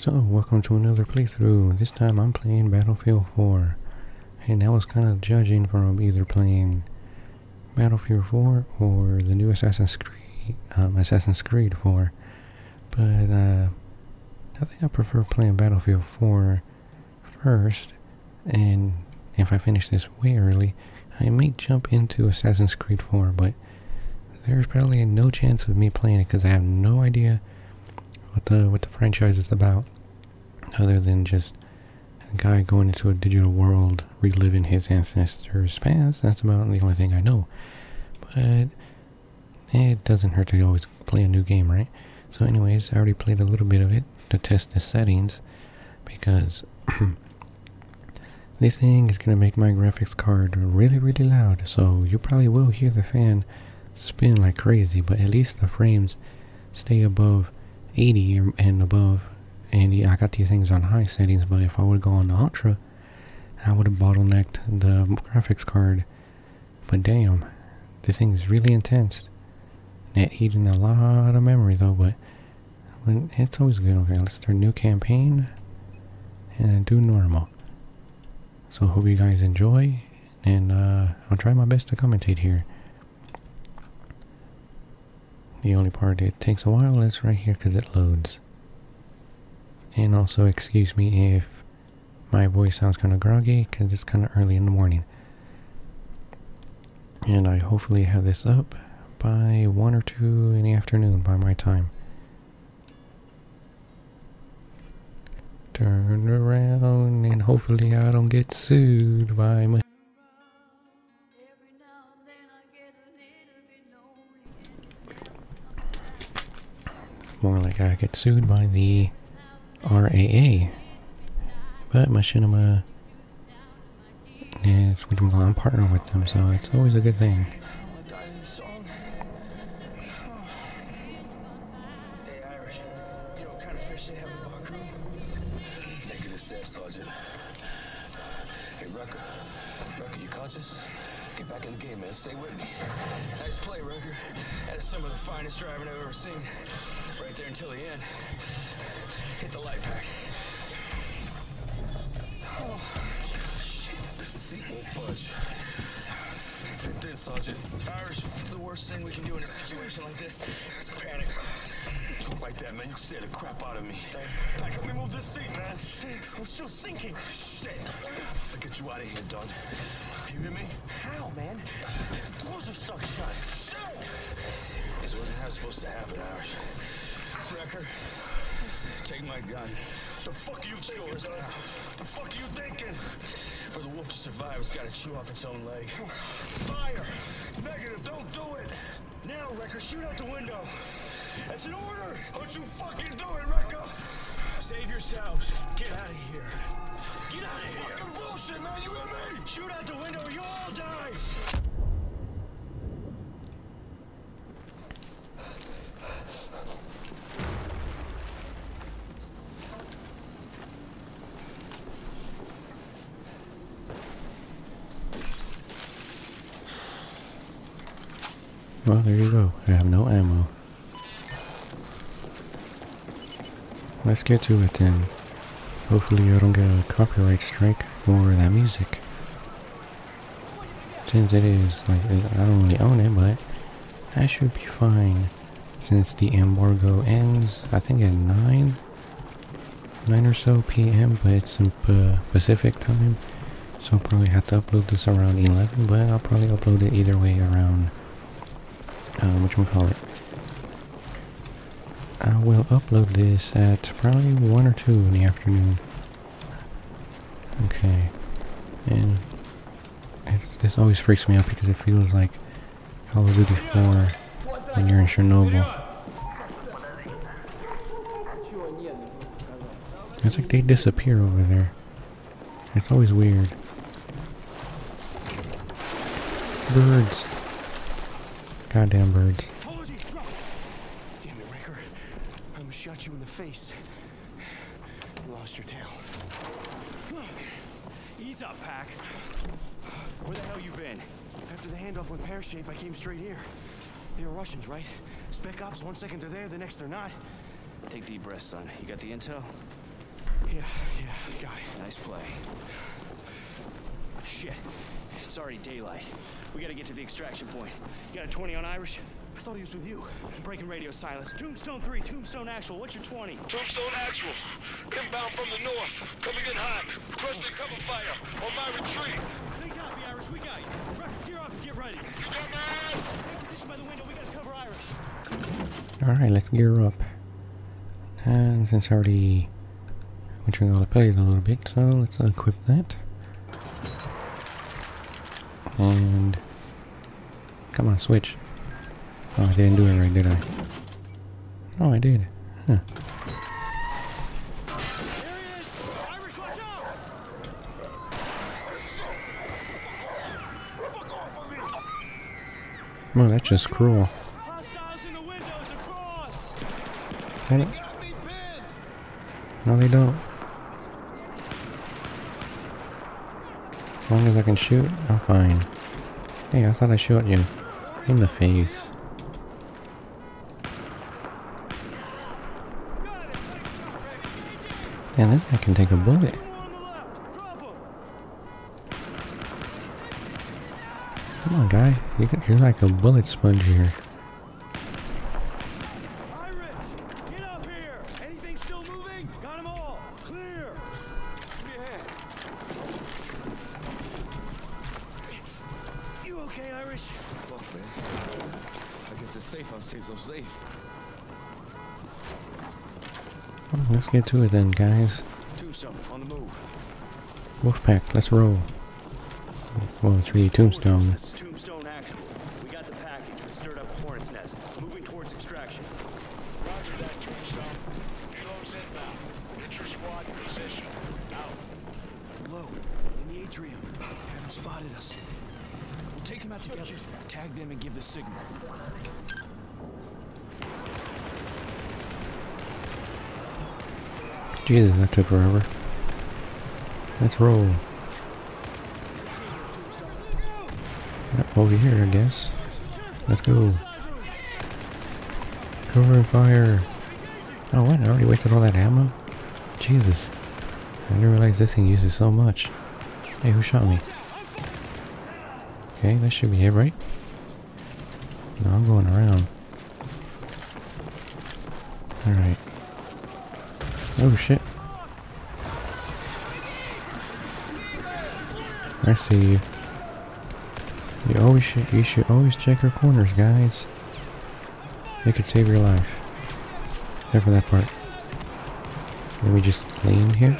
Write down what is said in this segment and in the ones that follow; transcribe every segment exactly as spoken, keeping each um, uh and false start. So, welcome to another playthrough. This time I'm playing Battlefield four. And I was kind of judging from either playing Battlefield four or the new Assassin's Creed, um, Assassin's Creed four. But uh, I think I prefer playing Battlefield four first. And if I finish this way early, I may jump into Assassin's Creed four. But there's probably no chance of me playing it because I have no idea what the what the franchise is about, other than just a guy going into a digital world, reliving his ancestors' past. That's about the only thing I know. But it doesn't hurt to always play a new game, right? So anyways, I already played a little bit of it to test the settings, because this thing is going to make my graphics card really, really loud. So you probably will hear the fan spin like crazy, but at least the frames stay above eighty and above. And yeah, I got these things on high settings, but if I would go on the ultra, I would have bottlenecked the graphics card. But damn, this thing is really intense. Net eating a lot of memory though, but when it's always good. Okay, let's start a new campaign and do normal. So hope you guys enjoy, and uh, I'll try my best to commentate here. The only part it takes a while is right here because it loads. And also excuse me if my voice sounds kind of groggy because it's kind of early in the morning. And I hopefully have this up by one or two in the afternoon by my time. Turn around and hopefully I don't get sued by my... More like I get sued by the R A A. But Machinima, yeah, I'm partnering with them, so it's always a good thing. Hey Irish, you know what kind of fish they have in the bar? They could have said, Sergeant. Hey Recker, Recker, you conscious? Get back in the game, man. Stay with me. Nice play, Recker. That is some of the finest driving I've ever seen. Right there until the end. Hit the light pack. Oh, shit. The seat won't budge. It did, Sergeant. Irish, the worst thing we can do in a situation like this is panic. Talk like that, man. You scared the crap out of me. Hey, pack up and move this seat, man. We're still sinking. Shit. I'll get you out of here, Don. You hear me? How, man? The doors are stuck shut. Shit! This wasn't how it was supposed to happen, Irish. Recker, take my gun. The fuck are you thinking? Yours, huh? The fuck are you thinking? For the wolf to survive, it's got to chew off its own leg. Fire! Negative, don't do it! Now, Recker, shoot out the window. That's an order! Don't you fucking do it, Recker! Save yourselves. Get out of here. Get out of here! Fucking bullshit, man! You hear me? Shoot out the window, you all die! Well, there you go. I have no ammo. Let's get to it then. Hopefully I don't get a copyright strike for that music. Since it is, like, I don't really own it, but I should be fine. Since the embargo ends, I think at nine, nine or so p m, but it's in uh, Pacific time. So I'll probably have to upload this around eleven, but I'll probably upload it either way around... Um, whatchamacallit. I will upload this at probably one or two in the afternoon. Okay. And it's, this always freaks me out because it feels like Call of Duty four when you're in Chernobyl. It's like they disappear over there. It's always weird. Birds. Goddamn birds. Damn it, Recker. I almost shot you in the face. You lost your tail. Ease up, Pac. Where the hell you been? After the handoff went pear-shaped, I came straight here. They were Russians, right? Spec ops, one second they're there, the next they're not. Take deep breaths, son. You got the intel? Yeah, yeah, got it. Nice play. Shit, it's already daylight. We gotta get to the extraction point. You got a twenty on Irish? I thought he was with you. I'm breaking radio silence. Tombstone three, Tombstone actual. What's your twenty? Tombstone actual. Inbound from the north. Coming in hot. Requesting cover fire on my retreat. Clean copy, Irish. We got you. Record, gear up and get ready. Take position by the window. We gotta cover Irish. Alright, let's gear up. And since I already... which we already played a little bit, so let's equip that. And... come on, switch. Oh, I didn't do it right, did I? Oh, I did. Huh. Oh, that's just cruel. They no, they don't. As long as I can shoot, I'm fine. Hey, I thought I shot you. In the face. Man, this guy can take a bullet. Come on, guy. You can, you're like a bullet sponge here. Let's get to it then, guys. Tombstone on the move. Wolfpack, let's roll. Well, it's really Tombstone. This is Tombstone action. We got the package that stirred up a hornet's nest. Moving towards extraction. Roger that, Tombstone. Payload's inbound. Get your squad in position. Out. Low, in the atrium. They haven't spotted us. We'll take them out together. Tag them and give the signal. Jesus, that took forever. Let's roll. Yep, over here, I guess. Let's go. Cover and fire. Oh, what? I already wasted all that ammo? Jesus. I didn't realize this thing uses so much. Hey, who shot me? Okay, that should be it, right? No, I'm going around. Alright. Oh shit. I see you. You always should, you should always check your corners, guys. It could save your life. Except for that part. Let me just lean here.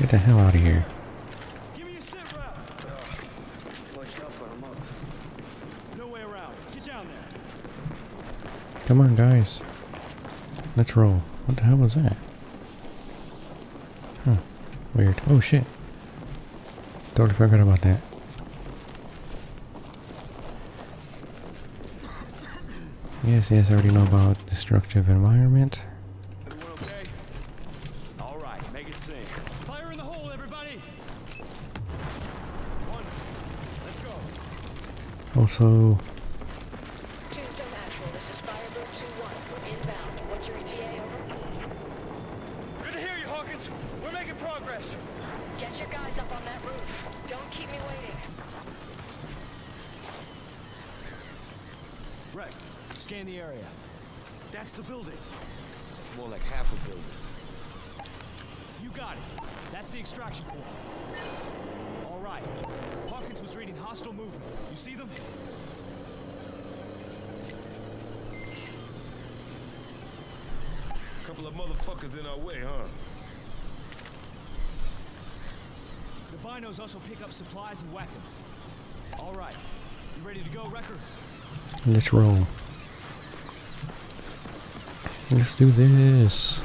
Get the hell out of here. Come on, guys. Let's roll. What the hell was that? Huh. Weird. Oh shit. Totally forgot about that. Yes, yes, I already know about destructive environment. Okay. Alright, make it sing. Fire in the hole, everybody. One. Let's go. Also scan the area. That's the building. That's more like half a building. You got it. That's the extraction point. All right. Hawkins was reading hostile movement. You see them? A couple of motherfuckers in our way, huh? The binos also pick up supplies and weapons. All right. You ready to go, Recker? Let's roll. Let's do this.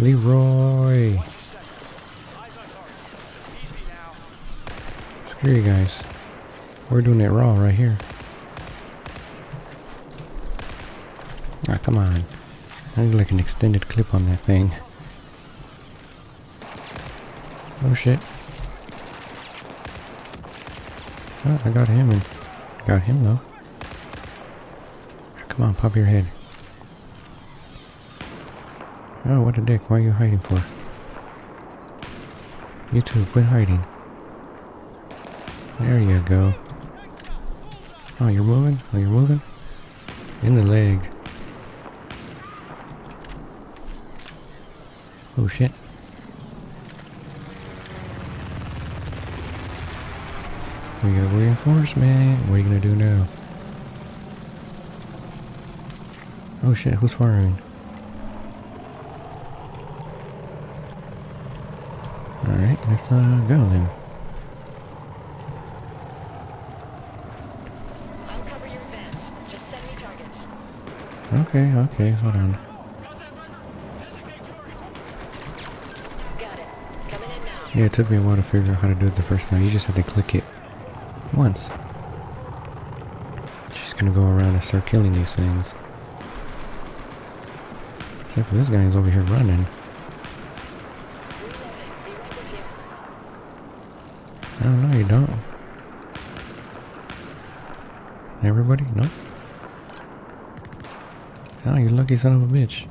Leroy. Screw you guys. We're doing it raw right here. Ah, come on. I need like an extended clip on that thing. Oh shit. Oh, I got him and got him though. Come on, pop your head. Oh, what a dick. What are you hiding for? You too, quit hiding. There you go. Oh, you're moving? Oh, you're moving? In the leg. Oh, shit. We got reinforcement. What are you gonna do now? Oh shit, who's firing? Alright, let's uh, go then. I'll cover your advance. Just send me targets. Okay, okay, hold on. Got it. Coming in now. Yeah, it took me a while to figure out how to do it the first time. You just had to click it once. She's gonna go around and start killing these things. Except for this guy who's over here running. Oh no, you don't. Everybody? No? Oh, you lucky son of a bitch.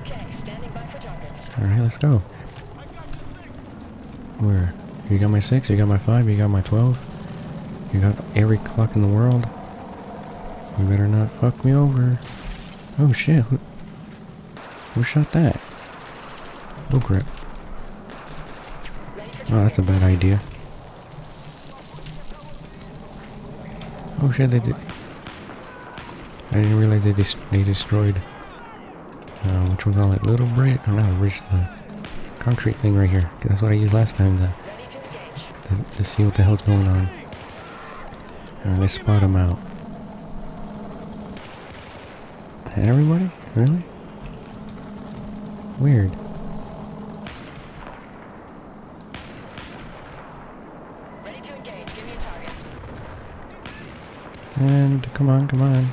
Okay, standing by for targets. Alright, let's go. Where? You got my six, you got my five, you got my twelve. You got every clock in the world. You better not fuck me over. Oh shit, who, who shot that? Oh crap. Oh, that's a bad idea. Oh shit, they did. I didn't realize they, des they destroyed. Uh, what we call it? Little bridge? Oh no, bridge, the concrete thing right here. That's what I used last time to, to, to see what the hell's going on. Alright, let's spot them out. Everybody? Really? Weird. Ready to engage. Give me a target. And come on, come on.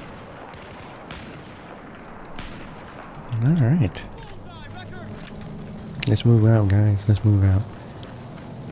Alright. Let's move out, guys. Let's move out.